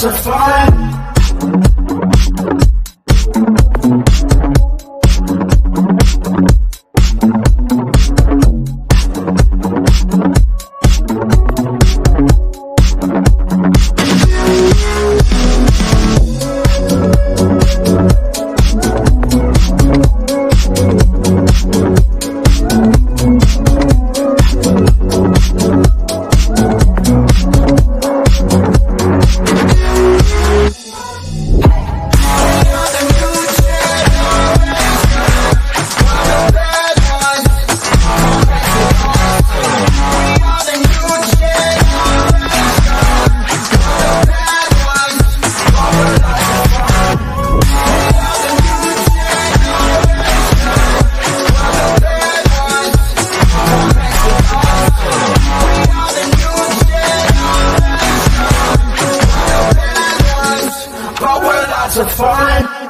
to fly. Fine.